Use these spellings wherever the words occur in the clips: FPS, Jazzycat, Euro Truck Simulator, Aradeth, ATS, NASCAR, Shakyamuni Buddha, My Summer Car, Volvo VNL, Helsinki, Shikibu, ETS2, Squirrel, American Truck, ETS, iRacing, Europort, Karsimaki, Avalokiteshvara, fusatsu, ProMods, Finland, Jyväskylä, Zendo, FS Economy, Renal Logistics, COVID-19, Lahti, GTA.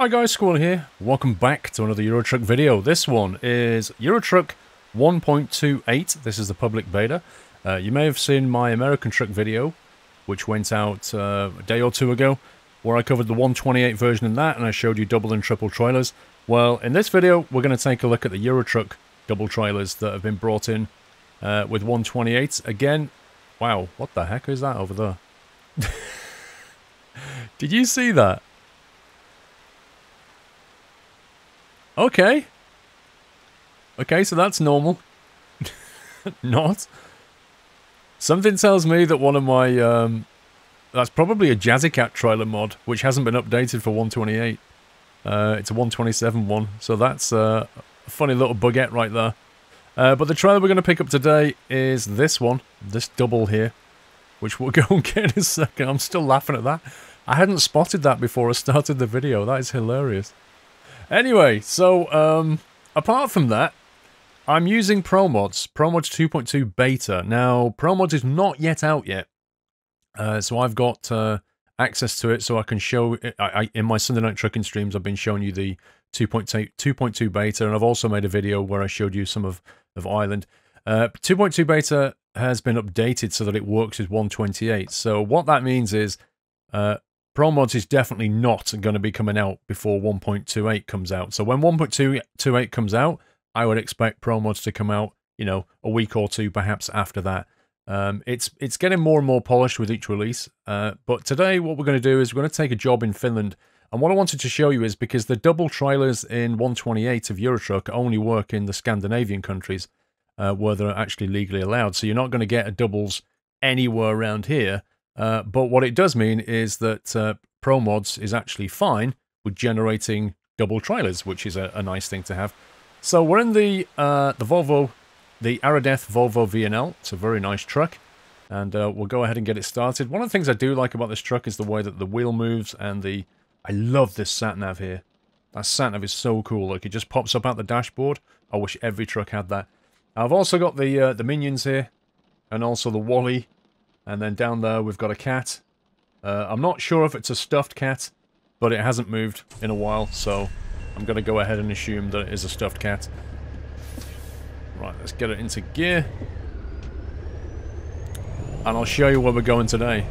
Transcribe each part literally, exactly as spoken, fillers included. Hi guys, Squirrel here. Welcome back to another Euro Truck video. This one is Euro Truck one point two eight. This is the public beta. Uh, you may have seen my American Truck video, which went out uh, a day or two ago, where I covered the one twenty-eight version in that, and I showed you double and triple trailers. Well, in this video, we're going to take a look at the Euro Truck double trailers that have been brought in uh, with one twenty-eight. Again, wow, what the heck is that over there? Did you see that? Okay. Okay, so that's normal. Not. Something tells me that one of my... Um, that's probably a Jazzycat trailer mod, which hasn't been updated for one twenty-eight. Uh, it's a one twenty-seven one, so that's uh, a funny little bugette right there. Uh, but the trailer we're going to pick up today is this one, this double here, which we'll go and get in a second. I'm still laughing at that. I hadn't spotted that before I started the video. That is hilarious. Anyway, so um, apart from that, I'm using ProMods, ProMods two point two beta. Now, ProMods is not yet out yet, uh, so I've got uh, access to it, so I can show. I, I, in my Sunday night trucking streams, I've been showing you the two point two beta, and I've also made a video where I showed you some of of Ireland. Uh, two point two beta has been updated so that it works with one twenty-eight. So what that means is. Uh, ProMods is definitely not going to be coming out before one point two eight comes out. So when one point two eight comes out, I would expect ProMods to come out, you know, a week or two perhaps after that. Um, it's it's getting more and more polished with each release. Uh, but today what we're going to do is we're going to take a job in Finland. And what I wanted to show you is because the double trailers in one twenty-eight of Euro Truck only work in the Scandinavian countries uh, where they're actually legally allowed. So you're not going to get a doubles anywhere around here. Uh, but what it does mean is that uh, ProMods is actually fine with generating double trailers, which is a, a nice thing to have. So we're in the uh, the Volvo, the Aradeth Volvo V N L. It's a very nice truck, and uh, we'll go ahead and get it started. One of the things I do like about this truck is the way that the wheel moves, and the I love this sat nav here. That sat nav is so cool. Like it just pops up out the dashboard. I wish every truck had that. I've also got the uh, the minions here, and also the Wally. And then down there we've got a cat. Uh, I'm not sure if it's a stuffed cat, but it hasn't moved in a while, so I'm going to go ahead and assume that it is a stuffed cat. Right, let's get it into gear. And I'll show you where we're going today.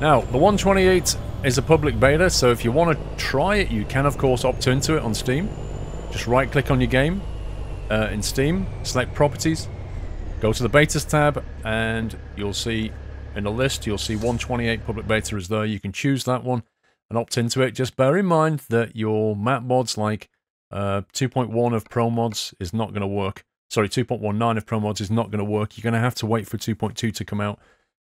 Now, the one twenty-eight is a public beta, so if you want to try it, you can of course opt into it on Steam. Just right-click on your game uh, in Steam, select Properties. Go to the Betas tab, and you'll see in the list, you'll see one twenty-eight public beta is there. You can choose that one and opt into it. Just bear in mind that your map mods, like uh, two point one of ProMods, is not going to work. Sorry, two point nineteen of ProMods is not going to work. You're going to have to wait for two point two to come out.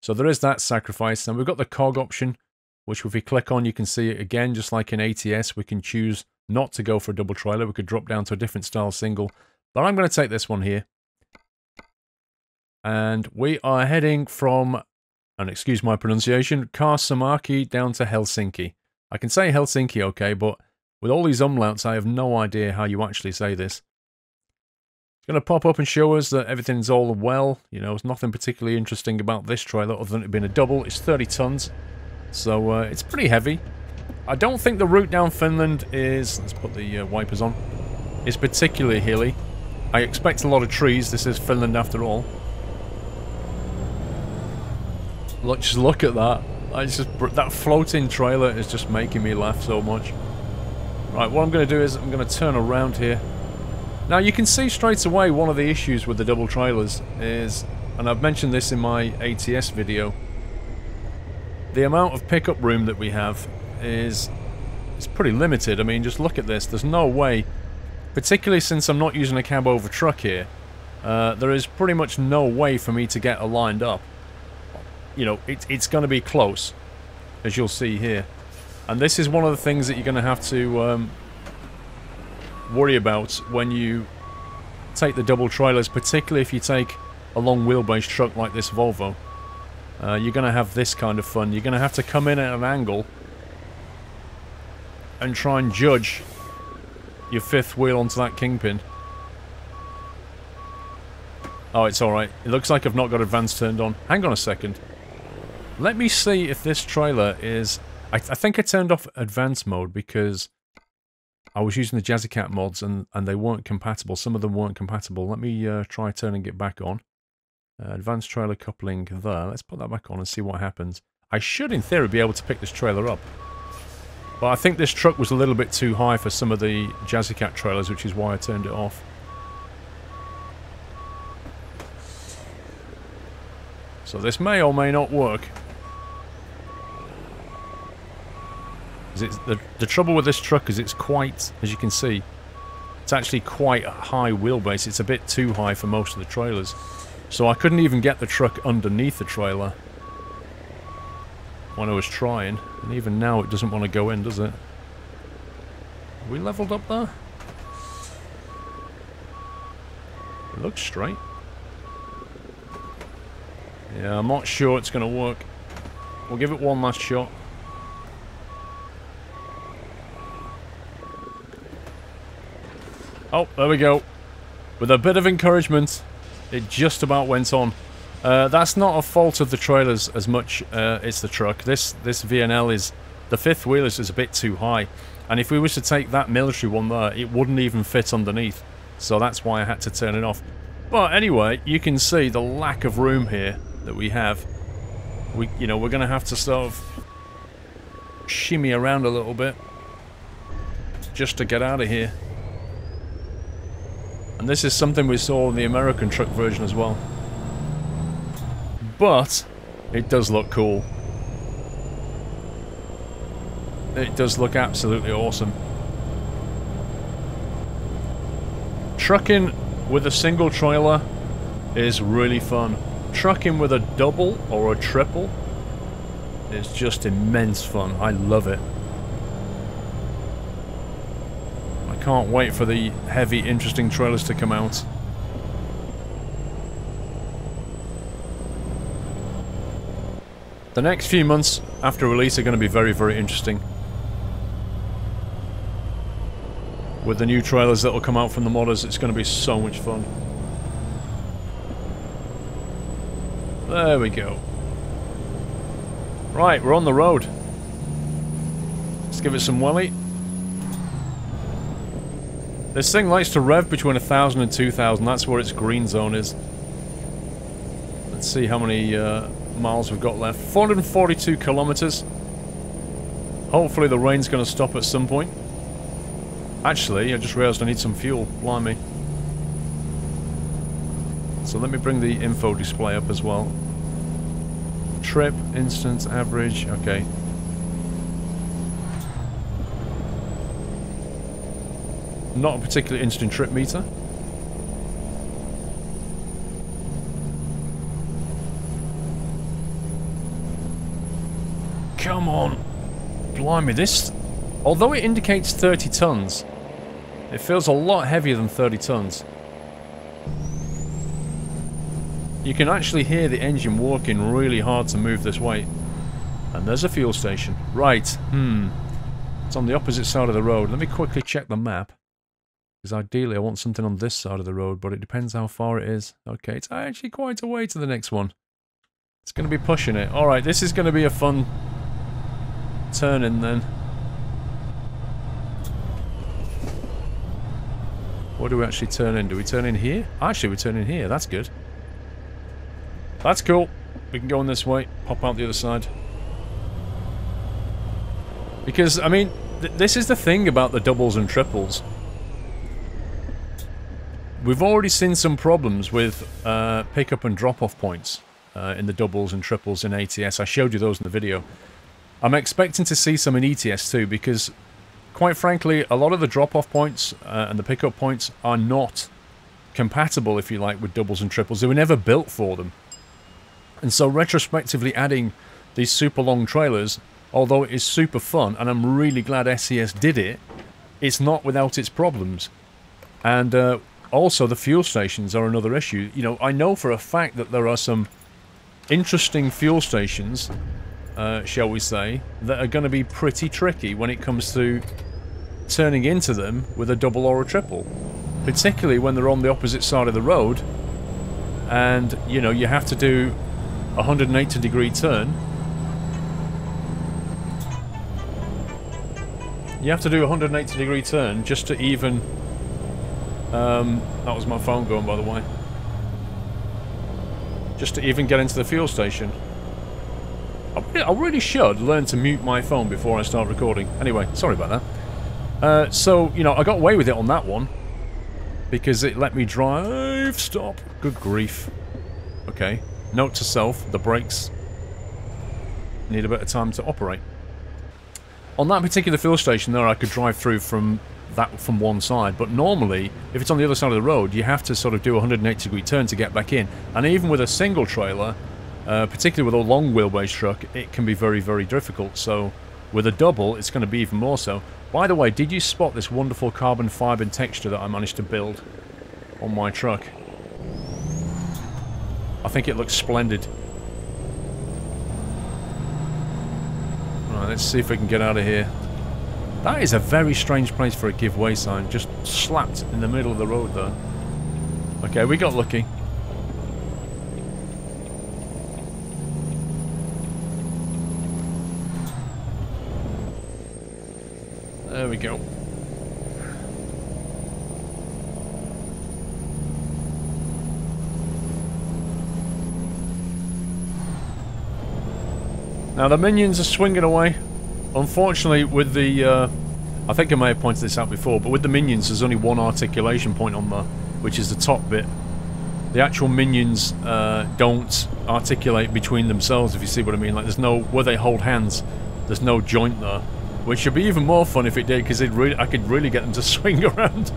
So there is that sacrifice. And we've got the cog option, which if we click on, you can see it again, just like in A T S, we can choose not to go for a double trailer. We could drop down to a different style single. But I'm going to take this one here. And we are heading from, and excuse my pronunciation, Karsimaki down to Helsinki. I can say Helsinki okay, but with all these umlauts, I have no idea how you actually say this. It's going to pop up and show us that everything's all well. You know, there's nothing particularly interesting about this trailer other than it being a double. It's thirty tons, so uh, it's pretty heavy. I don't think the route down Finland is, let's put the uh, wipers on, is particularly hilly. I expect a lot of trees. This is Finland after all. Look, just look at that. It's just, that floating trailer is just making me laugh so much. Right, what I'm going to do is I'm going to turn around here. Now, you can see straight away one of the issues with the double trailers is, and I've mentioned this in my A T S video, the amount of pickup room that we have is it's pretty limited. I mean, just look at this. There's no way, particularly since I'm not using a cab over truck here, uh, there is pretty much no way for me to get a lined up. You know, it, it's going to be close, as you'll see here. And this is one of the things that you're going to have to um, worry about when you take the double trailers, particularly if you take a long wheelbase truck like this Volvo. Uh, you're going to have this kind of fun. You're going to have to come in at an angle and try and judge your fifth wheel onto that kingpin. Oh, it's alright. It looks like I've not got advance turned on. Hang on a second. Let me see if this trailer is... I, th I think I turned off advanced mode because I was using the Jazzycat mods and, and they weren't compatible. Some of them weren't compatible. Let me uh, try turning it back on. Uh, advanced trailer coupling there. Let's put that back on and see what happens. I should, in theory, be able to pick this trailer up. But I think this truck was a little bit too high for some of the Jazzycat trailers, which is why I turned it off. So this may or may not work. It's the, the trouble with this truck is it's quite, as you can see, it's actually quite a high wheelbase. It's a bit too high for most of the trailers. So I couldn't even get the truck underneath the trailer when I was trying. And even now it doesn't want to go in, does it? Are we leveled up there? It looks straight. Yeah, I'm not sure it's going to work. We'll give it one last shot. Oh, there we go. With a bit of encouragement, it just about went on. Uh, that's not a fault of the trailers as much uh, it's the truck. This this V N L is... The fifth wheel is, is a bit too high. And if we was to take that military one there, it wouldn't even fit underneath. So that's why I had to turn it off. But anyway, you can see the lack of room here that we have. We, you know, we're going to have to sort of shimmy around a little bit just to get out of here. And this is something we saw in the American Truck version as well. But it does look cool. It does look absolutely awesome. Trucking with a single trailer is really fun. Trucking with a double or a triple is just immense fun. I love it. Can't wait for the heavy, interesting trailers to come out. The next few months after release are going to be very, very interesting. With the new trailers that will come out from the modders, it's going to be so much fun. There we go. Right, we're on the road. Let's give it some welly. This thing likes to rev between one thousand and two thousand, that's where its green zone is. Let's see how many uh, miles we've got left. four hundred forty-two kilometers. Hopefully the rain's going to stop at some point. Actually, I just realized I need some fuel. Blimey. So let me bring the info display up as well. Trip, instance, average, okay. Not a particularly interesting trip meter. Come on! Blimey, this... Although it indicates thirty tons, it feels a lot heavier than thirty tons. You can actually hear the engine working really hard to move this weight. And there's a fuel station. Right, hmm. It's on the opposite side of the road. Let me quickly check the map. Because ideally I want something on this side of the road, but it depends how far it is. Okay, it's actually quite a way to the next one. It's going to be pushing it. Alright, this is going to be a fun turn-in then. What do we actually turn in? Do we turn in here? Actually, we turn in here. That's good. That's cool. We can go on this way, pop out the other side. Because, I mean, th this is the thing about the doubles and triples. We've already seen some problems with uh, pick-up and drop-off points uh, in the doubles and triples in A T S. I showed you those in the video. I'm expecting to see some in E T S too, because, quite frankly, a lot of the drop-off points uh, and the pick-up points are not compatible, if you like, with doubles and triples. They were never built for them. And so, retrospectively adding these super long trailers, although it is super fun, and I'm really glad S C S did it, it's not without its problems. And... Uh, also the fuel stations are another issue. You know, I know for a fact that there are some interesting fuel stations, uh, shall we say, that are going to be pretty tricky when it comes to turning into them with a double or a triple. Particularly when they're on the opposite side of the road and, you know, you have to do a one hundred eighty degree turn. You have to do a one hundred eighty degree turn just to even... Um, that was my phone going, by the way. Just to even get into the fuel station. I, I really should learn to mute my phone before I start recording. Anyway, sorry about that. Uh, so, you know, I got away with it on that one. Because it let me drive. Stop. Good grief. Okay. Note to self, the brakes need a bit of time to operate. On that particular fuel station there, I could drive through from that from one side, but normally if it's on the other side of the road you have to sort of do a one hundred eighty degree turn to get back in, and even with a single trailer, uh, particularly with a long wheelbase truck, it can be very, very difficult. So with a double it's going to be even more so. By the way, did you spot this wonderful carbon fibre texture that I managed to build on my truck? I think it looks splendid. Right, let's see if we can get out of here. That is a very strange place for a giveaway sign, just slapped in the middle of the road there. Okay, we got lucky. There we go. Now the minions are swinging away. Unfortunately with the, uh, I think I may have pointed this out before, but with the minions there's only one articulation point on there, which is the top bit. The actual minions uh, don't articulate between themselves, if you see what I mean. Like there's no, where they hold hands, there's no joint there. Which should be even more fun if it did, because really, I could really get them to swing around.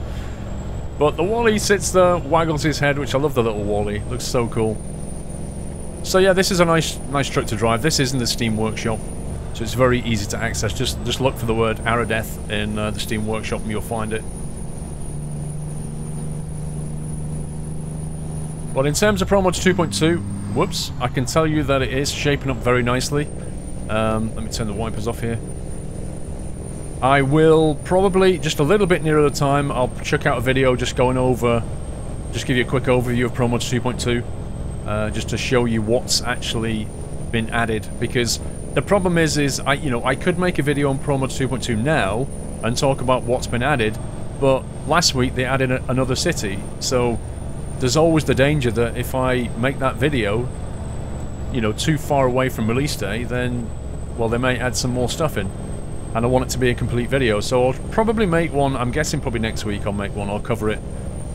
But the Wally sits there, waggles his head, which I love the little Wally. Looks so cool. So yeah, this is a nice nice truck to drive. This isn't the Steam Workshop, so it's very easy to access. Just just look for the word Aradeth in uh, the Steam Workshop and you'll find it. But in terms of ProMods two point two, whoops, I can tell you that it is shaping up very nicely. Um, let me turn the wipers off here. I will probably, just a little bit nearer the time, I'll check out a video just going over, just give you a quick overview of ProMods two point two. Uh, just to show you what's actually been added, because the problem is, is I, you know, I could make a video on ProMods two point two now and talk about what's been added, but last week they added a, another city, so there's always the danger that if I make that video, you know, too far away from release day, then, well, they may add some more stuff in, and I want it to be a complete video, so I'll probably make one. I'm guessing probably next week I'll make one. I'll cover it.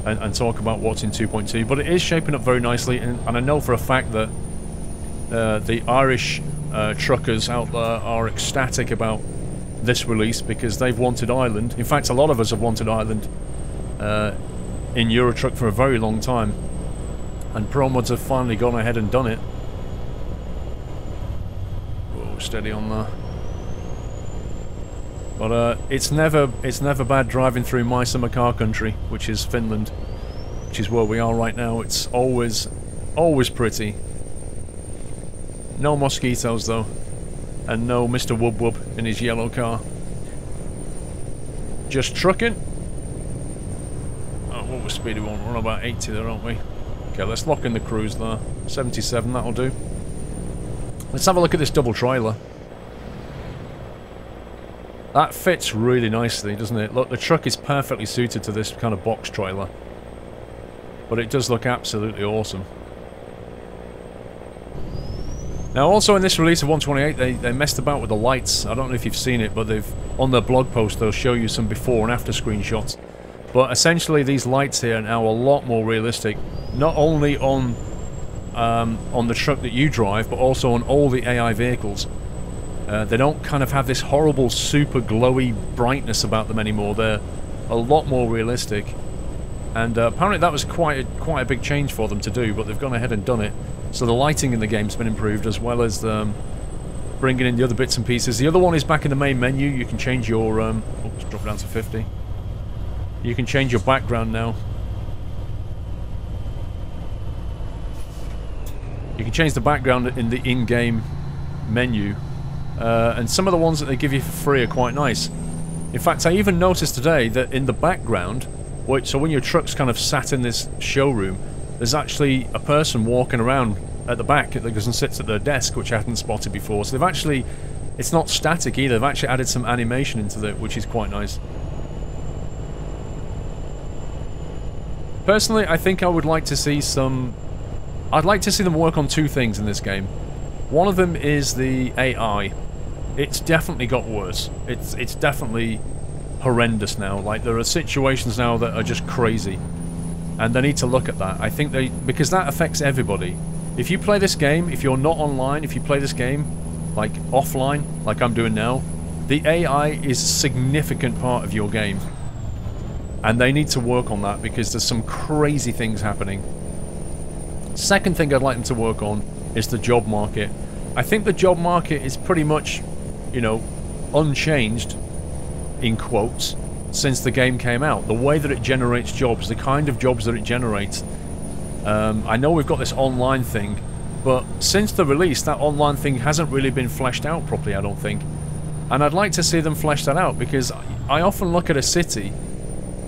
And, and talk about what's in two point two, but it is shaping up very nicely, and, and I know for a fact that uh, the Irish uh, truckers out there are ecstatic about this release, because they've wanted Ireland. In fact, a lot of us have wanted Ireland uh, in Euro Truck for a very long time, and ProMods have finally gone ahead and done it. Whoa, steady on there. But uh, it's never it's never bad driving through My Summer Car country, which is Finland, which is where we are right now. It's always, always pretty. No mosquitoes though, and no Mister Wub Wub in his yellow car. Just trucking. Oh, what was speed we on? We're on about eighty there, aren't we? Okay, let's lock in the cruise there. seventy-seven, that'll do. Let's have a look at this double trailer. That fits really nicely, doesn't it? Look, the truck is perfectly suited to this kind of box trailer. But it does look absolutely awesome. Now, also in this release of one twenty-eight, they, they messed about with the lights. I don't know if you've seen it, but they've on their blog post, they'll show you some before and after screenshots. But essentially, these lights here are now a lot more realistic. Not only on, um, on the truck that you drive, but also on all the A I vehicles. Uh, they don't kind of have this horrible, super glowy brightness about them anymore. They're a lot more realistic, and uh, apparently that was quite a, quite a big change for them to do. But they've gone ahead and done it, so the lighting in the game's been improved, as well as um, bringing in the other bits and pieces. The other one is back in the main menu. You can change your. Um, oops, drop down to fifty. You can change your background now, You can change the background in the in-game menu. Uh, and some of the ones that they give you for free are quite nice. In fact, I even noticed today that in the background, so when your truck's kind of sat in this showroom, there's actually a person walking around at the back that goes and sits at their desk, which I hadn't spotted before. So they've actually, it's not static either, they've actually added some animation into it, which is quite nice. Personally, I think I would like to see some... I'd like to see them work on two things in this game. One of them is the A I. It's definitely got worse. It's it's definitely horrendous now. Like, there are situations now that are just crazy. And they need to look at that. I think they... Because that affects everybody. If you play this game, if you're not online, if you play this game, like, offline, like I'm doing now, the A I is a significant part of your game. And they need to work on that, because there's some crazy things happening. Second thing I'd like them to work on is the job market. I think the job market is pretty much, you know, unchanged, in quotes, since the game came out. The way that it generates jobs, the kind of jobs that it generates. Um, I know we've got this online thing, but since the release, that online thing hasn't really been fleshed out properly, I don't think. And I'd like to see them flesh that out, because I often look at a city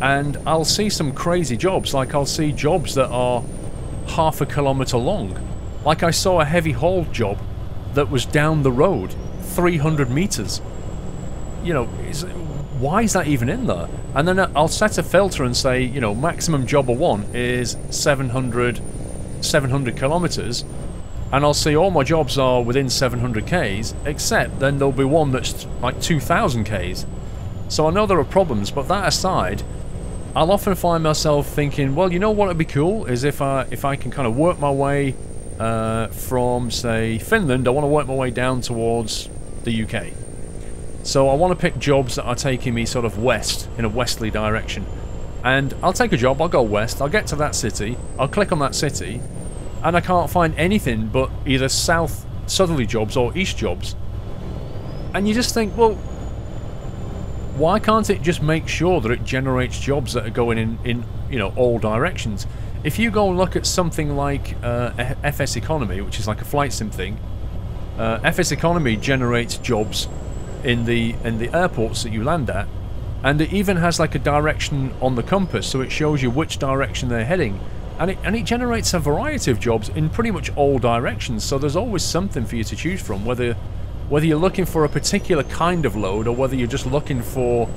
and I'll see some crazy jobs. Like, I'll see jobs that are half a kilometre long. Like, I saw a heavy haul job that was down the road, three hundred metres. You know, is, why is that even in there? And then I'll set a filter and say, you know, maximum job of one is seven hundred kilometres. And I'll see all my jobs are within seven hundred Ks, except then there'll be one that's like two thousand Ks. So I know there are problems, but that aside, I'll often find myself thinking, well, you know what would be cool is if I if I can kind of work my way uh, from, say, Finland. I want to work my way down towards the U K. So I want to pick jobs that are taking me sort of west, in a westerly direction. And I'll take a job, I'll go west, I'll get to that city, I'll click on that city, and I can't find anything but either south, southerly jobs or east jobs. And you just think, well, why can't it just make sure that it generates jobs that are going in, in you know, all directions? If you go and look at something like uh, F S Economy, which is like a flight sim thing, uh, F S Economy generates jobs in the in the airports that you land at, and it even has like a direction on the compass, so it shows you which direction they're heading, and it and it generates a variety of jobs in pretty much all directions. So there's always something for you to choose from, whether. Whether you're looking for a particular kind of load, or whether you're just looking for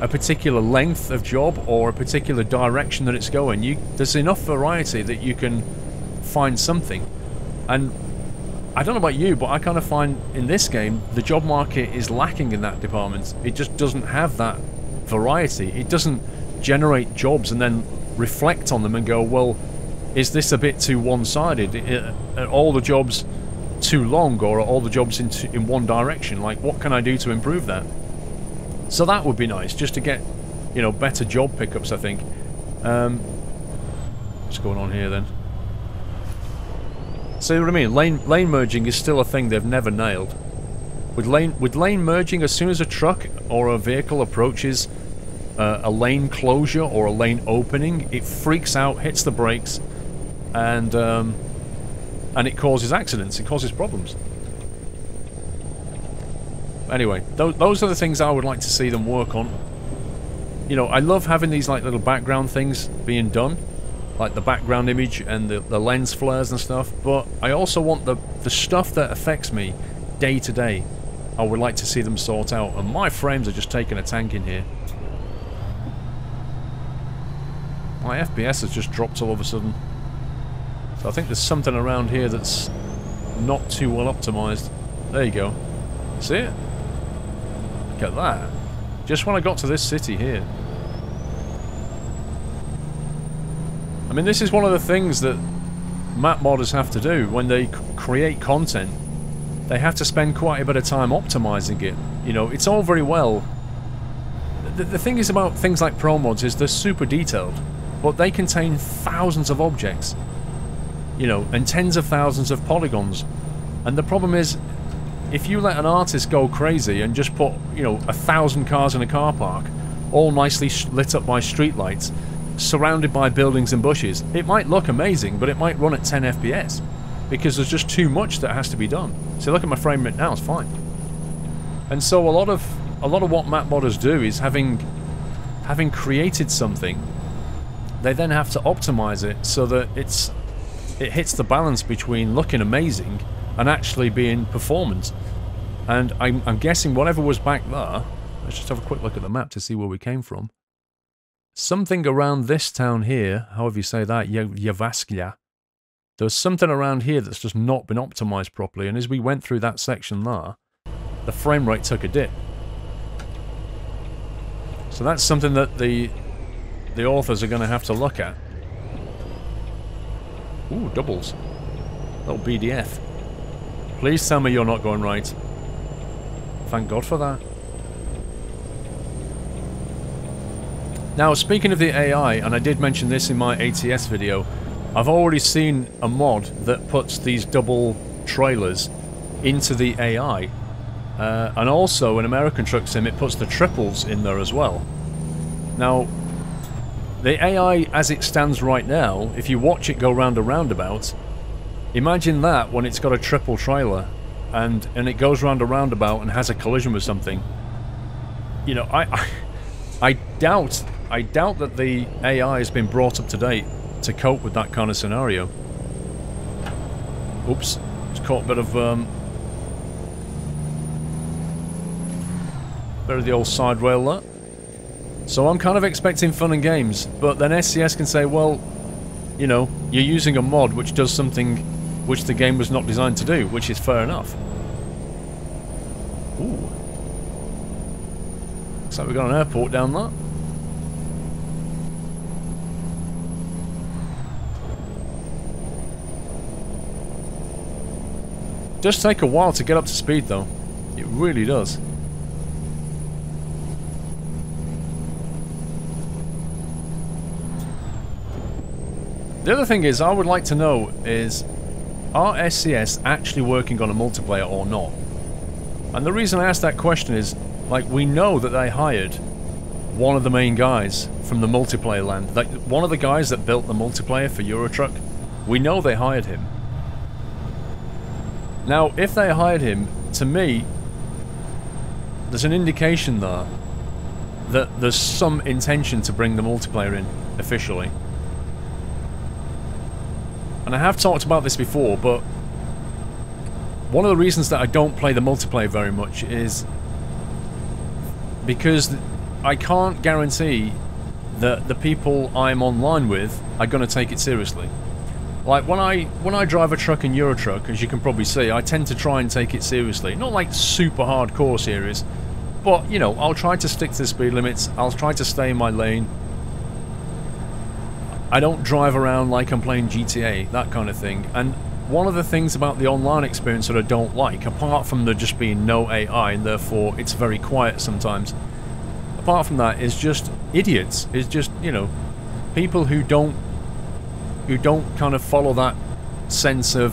a particular length of job or a particular direction that it's going, you, there's enough variety that you can find something. And I don't know about you, but I kind of find in this game the job market is lacking in that department. It just doesn't have that variety. It doesn't generate jobs and then reflect on them and go, well, is this a bit too one-sided? Are all the jobs too long, or are all the jobs in, in one direction? Like, what can I do to improve that? So that would be nice, just to get, you know, better job pickups, I think. Um, what's going on here then? See what I mean? Lane, lane merging is still a thing they've never nailed. With lane, with lane merging, as soon as a truck or a vehicle approaches uh, a lane closure or a lane opening, it freaks out, hits the brakes, and um, and it causes accidents, it causes problems. Anyway, those, those are the things I would like to see them work on. You know, I love having these like little background things being done, like the background image and the, the lens flares and stuff, but I also want the, the stuff that affects me day to day. I would like to see them sort out, and my frames are just taking a tank in here. My F P S has just dropped all of a sudden. So I think there's something around here that's not too well optimised. There you go. See it? Look at that. Just when I got to this city here. I mean, this is one of the things that map modders have to do when they create content. They have to spend quite a bit of time optimising it. You know, it's all very well. The, the thing is about things like ProMods is they're super detailed, but they contain thousands of objects. You know, and tens of thousands of polygons. And the problem is, if you let an artist go crazy and just put, you know, a thousand cars in a car park, all nicely lit up by streetlights, surrounded by buildings and bushes, it might look amazing, but it might run at ten F P S. because there's just too much that has to be done. So look at my frame rate now, it's fine. And so a lot of a lot of what map modders do is having having created something, they then have to optimize it so that it's it hits the balance between looking amazing and actually being performance. And I'm, I'm guessing whatever was back there, let's just have a quick look at the map to see where we came from. Something around this town here, however you say that, Jyväskylä, there's something around here that's just not been optimized properly, and as we went through that section there, the frame rate took a dip. So that's something that the the authors are going to have to look at. Ooh, doubles. Little B D F. Please tell me you're not going right. Thank God for that. Now, speaking of the A I, and I did mention this in my A T S video, I've already seen a mod that puts these double trailers into the A I. Uh, and also, in American Truck Sim, it puts the triples in there as well. Now, the A I as it stands right now, if you watch it go round a roundabout, imagine that when it's got a triple trailer, and, and it goes round a roundabout and has a collision with something. You know, I, I, I doubt, I doubt that the A I has been brought up to date to cope with that kind of scenario. Oops, just caught a bit of... Um, Of the old side rail lot. So I'm kind of expecting fun and games, but then S C S can say, well, you know, you're using a mod which does something which the game was not designed to do, which is fair enough. Ooh. Looks like we've got an airport down there. It does take a while to get up to speed though. It really does. The other thing is, I would like to know is, are S C S actually working on a multiplayer or not? And the reason I asked that question is, like, we know that they hired one of the main guys from the multiplayer land. Like, one of the guys that built the multiplayer for Euro Truck, we know they hired him. Now, if they hired him, to me, there's an indication there that there's some intention to bring the multiplayer in officially. And I have talked about this before, but one of the reasons that I don't play the multiplayer very much is because I can't guarantee that the people I'm online with are going to take it seriously. Like, when I when I drive a truck in Euro Truck, as you can probably see, I tend to try and take it seriously. Not like super hardcore serious, but, you know, I'll try to stick to the speed limits, I'll try to stay in my lane. I don't drive around like I'm playing G T A, that kind of thing. And one of the things about the online experience that I don't like, apart from there just being no A I and therefore it's very quiet sometimes, apart from that, is just idiots. It's just, you know, people who don't who don't kind of follow that sense of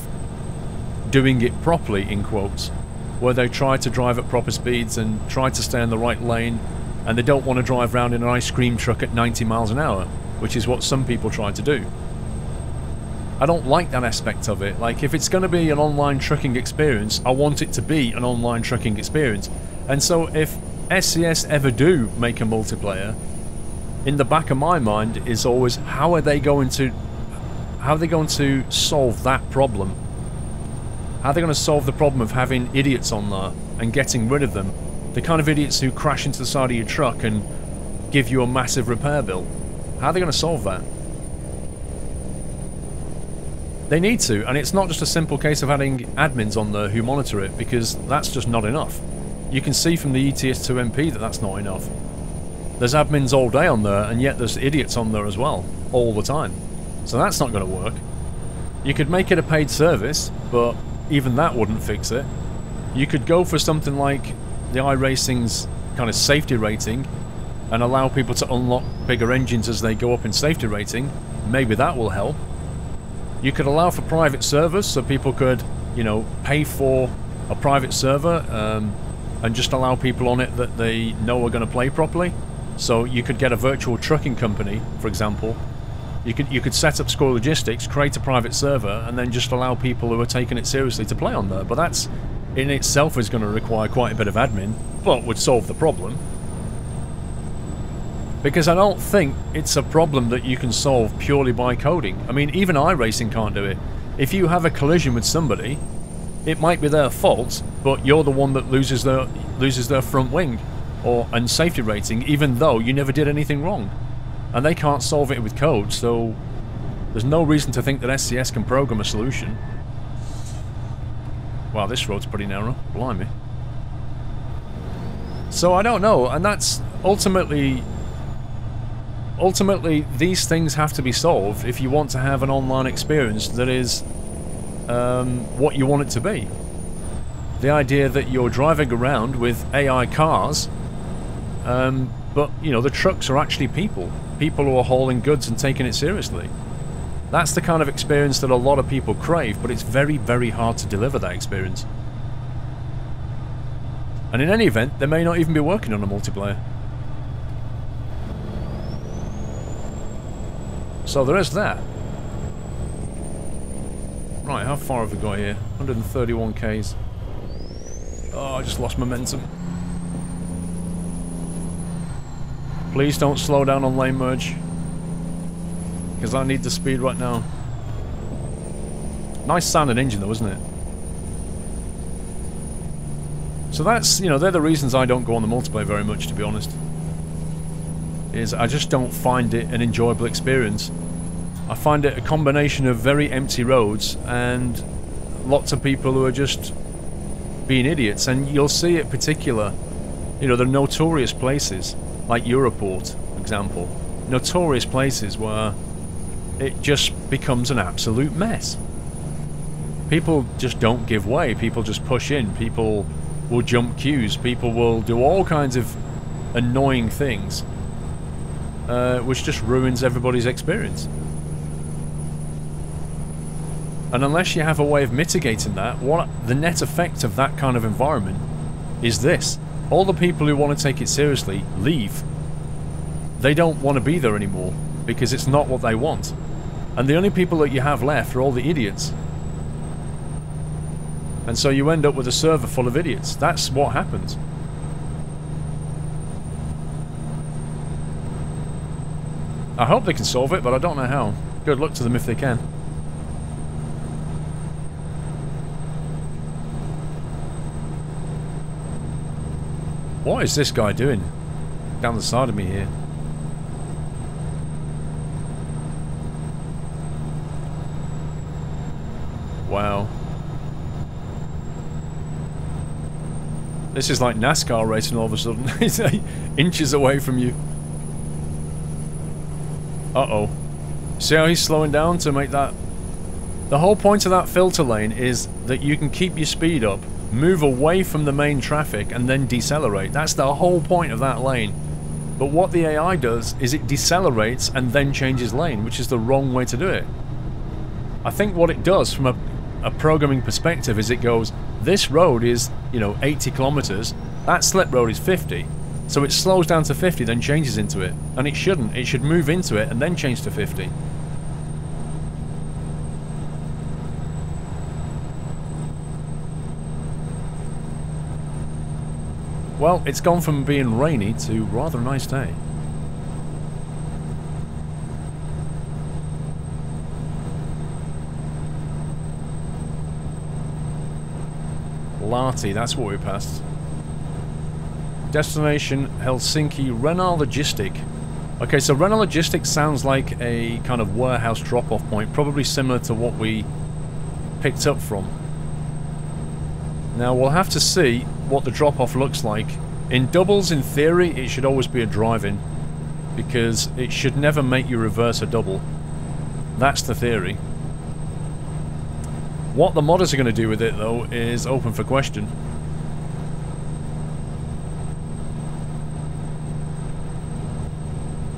doing it properly, in quotes, where they try to drive at proper speeds and try to stay in the right lane, and they don't want to drive around in an ice cream truck at ninety miles an hour. Which is what some people try to do. I don't like that aspect of it. Like, if it's going to be an online trucking experience, I want it to be an online trucking experience. And so if S C S ever do make a multiplayer, in the back of my mind is always, how are they going to how are they going to solve that problem? How are they going to solve the problem of having idiots on there and getting rid of them? The kind of idiots who crash into the side of your truck and give you a massive repair bill. How are they going to solve that? They need to, and it's not just a simple case of adding admins on there who monitor it, because that's just not enough. You can see from the E T S two M P that that's not enough. There's admins all day on there, and yet there's idiots on there as well, all the time. So that's not going to work. You could make it a paid service, but even that wouldn't fix it. You could go for something like the iRacing's kind of safety rating, and allow people to unlock bigger engines as they go up in safety rating. Maybe that will help. You could allow for private servers, so people could, you know, pay for a private server um, and just allow people on it that they know are going to play properly. So you could get a virtual trucking company, for example, You could you could set up Squirrel Logistics, create a private server, and then just allow people who are taking it seriously to play on there. But that's in itself is going to require quite a bit of admin, but would solve the problem. Because I don't think it's a problem that you can solve purely by coding. I mean, even iRacing can't do it. If you have a collision with somebody, it might be their fault, but you're the one that loses their loses their front wing or and safety rating, even though you never did anything wrong. And they can't solve it with code, so there's no reason to think that S C S can program a solution. Wow, this road's pretty narrow. Blimey. So I don't know, and that's ultimately... Ultimately, these things have to be solved if you want to have an online experience that is um, what you want it to be. The idea that you're driving around with A I cars, um, but, you know, the trucks are actually people. People who are hauling goods and taking it seriously. That's the kind of experience that a lot of people crave, but it's very, very hard to deliver that experience. And in any event, they may not even be working on a multiplayer. So there is that. Right, how far have we got here? one hundred thirty-one Ks. Oh, I just lost momentum. Please don't slow down on lane merge. Because I need the speed right now. Nice sounding engine though, isn't it? So that's, you know, they're the reasons I don't go on the multiplayer very much, to be honest. Is I just don't find it an enjoyable experience. I find it a combination of very empty roads and lots of people who are just being idiots. And you'll see it particular, you know, the notorious places, like Europort, for example. Notorious places where it just becomes an absolute mess. People just don't give way, people just push in, people will jump queues, people will do all kinds of annoying things. Uh, which just ruins everybody's experience. And unless you have a way of mitigating that, what the net effect of that kind of environment is this. All the people who want to take it seriously leave. They don't want to be there anymore because it's not what they want. And the only people that you have left are all the idiots. And so you end up with a server full of idiots. That's what happens. I hope they can solve it, but I don't know how. Good luck to them if they can. What is this guy doing down the side of me here? Wow. This is like NASCAR racing all of a sudden. He's inches away from you. Uh-oh. See how he's slowing down to make that... The whole point of that filter lane is that you can keep your speed up, move away from the main traffic, and then decelerate. That's the whole point of that lane. But what the A I does is it decelerates and then changes lane, which is the wrong way to do it. I think what it does from a, a programming perspective is it goes, this road is, you know, eighty kilometers, that slip road is fifty. So it slows down to fifty, then changes into it. And it shouldn't. It should move into it and then change to fifty. Well, it's gone from being rainy to rather a nice day. Lahti, that's what we passed. Destination Helsinki, Renal Logistics. Okay, so Renal Logistics sounds like a kind of warehouse drop-off point, probably similar to what we picked up from. Now we'll have to see what the drop-off looks like. In doubles, in theory, it should always be a drive-in, because it should never make you reverse a double. That's the theory. What the modders are going to do with it, though, is open for question.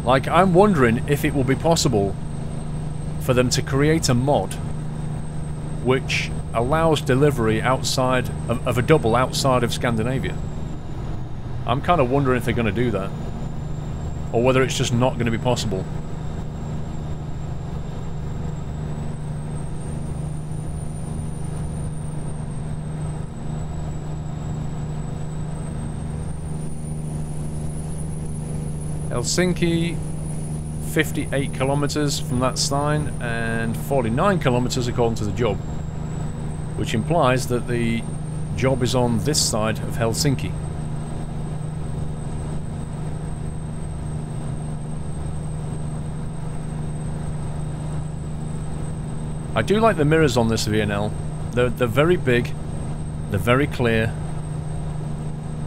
Like, I'm wondering if it will be possible for them to create a mod which allows delivery outside of, of a double outside of Scandinavia. I'm kind of wondering if they're going to do that. Or whether it's just not going to be possible. Helsinki, fifty-eight kilometers from that sign and forty-nine kilometers according to the job, which implies that the job is on this side of Helsinki. I do like the mirrors on this V N L. They're, they're very big, they're very clear,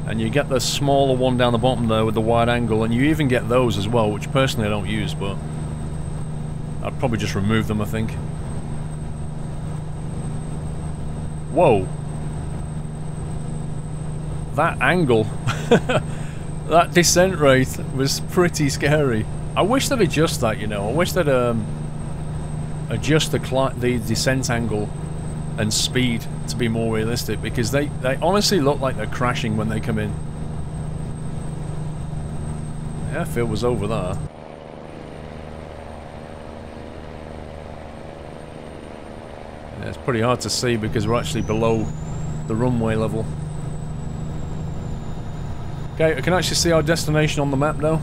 and you get the smaller one down the bottom there with the wide angle, and you even get those as well, which personally I don't use, but I'd probably just remove them, I think. Whoa! That angle, that descent rate was pretty scary. I wish they'd adjust that, you know. I wish they'd um, adjust the, the descent angle and speed to be more realistic, because they, they honestly look like they're crashing when they come in. The airfield was over there. Yeah, it's pretty hard to see because we're actually below the runway level. Okay, I can actually see our destination on the map now.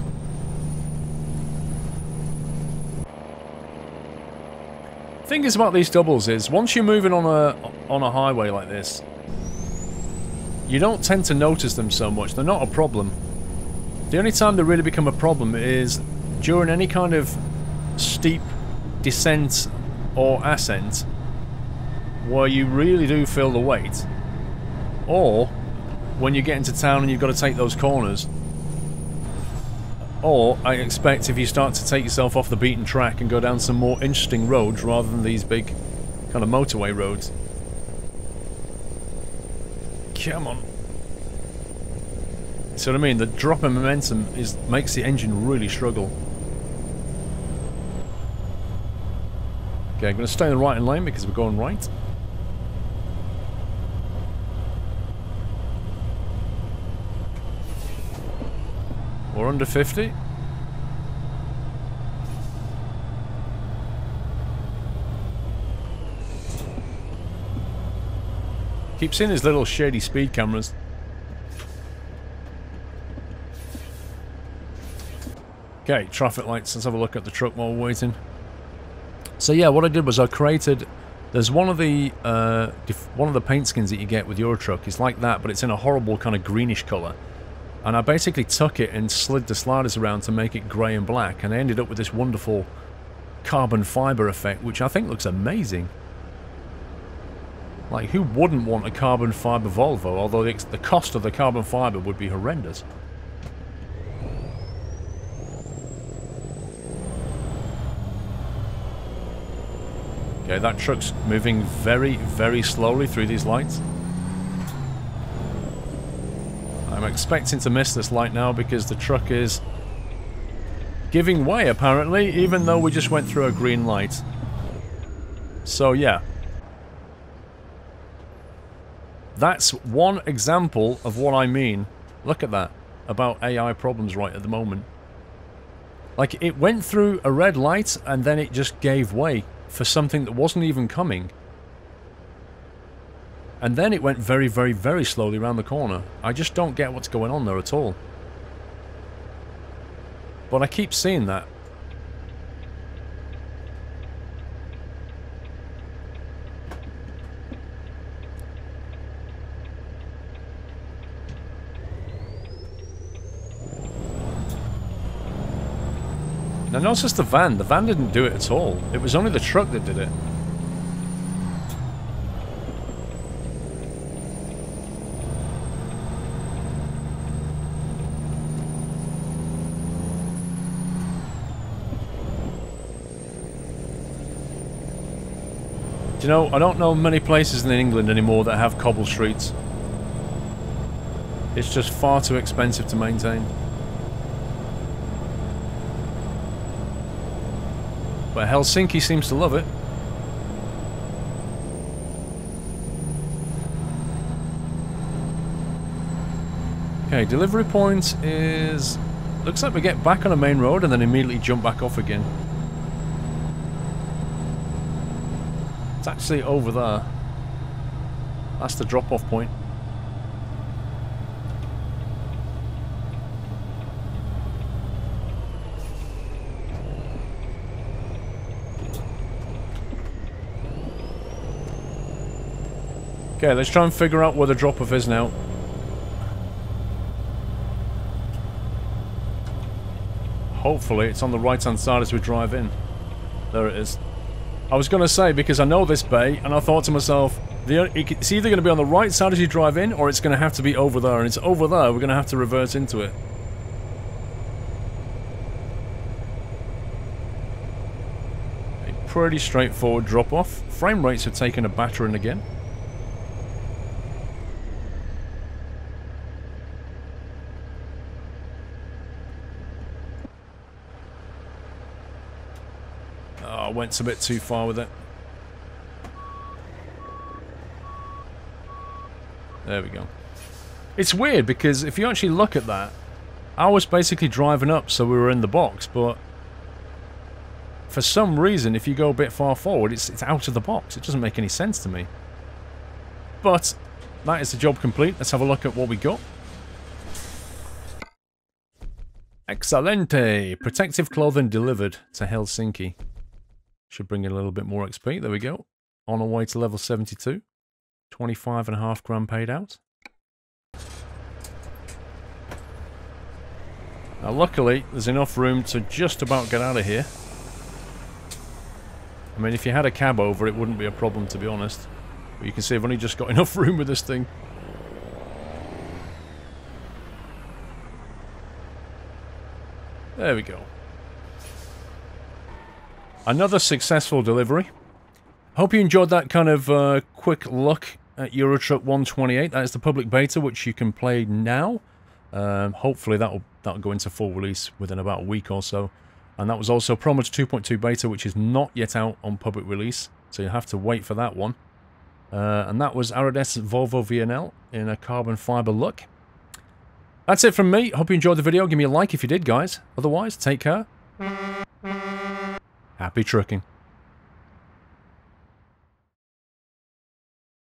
The thing is about these doubles is, once you're moving on a on a highway like this, you don't tend to notice them so much. They're not a problem. The only time they really become a problem is during any kind of steep descent or ascent, where you really do feel the weight, or when you get into town and you've got to take those corners, or I expect if you start to take yourself off the beaten track and go down some more interesting roads rather than these big kind of motorway roads. Come on. See what I mean? The drop in momentum is makes the engine really struggle. Okay, I'm going to stay in the right-hand lane because we're going right. We're under fifty. Keep seeing his little shady speed cameras. Okay, traffic lights. Let's have a look at the truck while we're waiting. So yeah, what I did was I created. There's one of the uh, one of the paint skins that you get with Euro Truck. It's like that, but it's in a horrible kind of greenish colour. And I basically took it and slid the sliders around to make it grey and black, and I ended up with this wonderful carbon fibre effect, which I think looks amazing. Like, who wouldn't want a carbon fibre Volvo, although the cost of the carbon fibre would be horrendous. Okay, that truck's moving very, very slowly through these lights. I'm expecting to miss this light now because the truck is giving way, apparently, even though we just went through a green light. So, yeah. That's one example of what I mean. Look at that. About A I problems right at the moment. Like, it went through a red light and then it just gave way for something that wasn't even coming. And then it went very, very, very slowly around the corner. I just don't get what's going on there at all. But I keep seeing that. Now, notice the van. The van didn't do it at all. It was only the truck that did it. Do you know, I don't know many places in England anymore that have cobble streets. It's just far too expensive to maintain. But Helsinki seems to love it. Okay, delivery point is... Looks like we get back on a main road and then immediately jump back off again. It's actually over there. That's the drop-off point. Okay, let's try and figure out where the drop-off is now. Hopefully it's on the right-hand side as we drive in. There it is. I was going to say, because I know this bay, and I thought to myself, the, it's either going to be on the right side as you drive in, or it's going to have to be over there, and it's over there, we're going to have to revert into it. A pretty straightforward drop-off. Frame rates have taken a battering again. I went a bit too far with it. There we go. It's weird because if you actually look at that, I was basically driving up so we were in the box, but for some reason if you go a bit far forward it's, it's out of the box. It doesn't make any sense to me. But that is the job complete. Let's have a look at what we got. Excelente! Protective clothing delivered to Helsinki. Should bring in a little bit more X P. There we go. On our way to level seventy-two. twenty-five and a half grand paid out. Now luckily, there's enough room to just about get out of here. I mean, if you had a cab over, it wouldn't be a problem, to be honest. But you can see I've only just got enough room with this thing. There we go. Another successful delivery. Hope you enjoyed that kind of uh, quick look at Euro Truck one twenty-eight. That is the public beta, which you can play now. Um, hopefully that'll, that'll go into full release within about a week or so. And that was also ProMods two point two beta, which is not yet out on public release. So you'll have to wait for that one. Uh, and that was Aradeth's Volvo V N L in a carbon fibre look. That's it from me. Hope you enjoyed the video. Give me a like if you did, guys. Otherwise, take care. Happy trucking.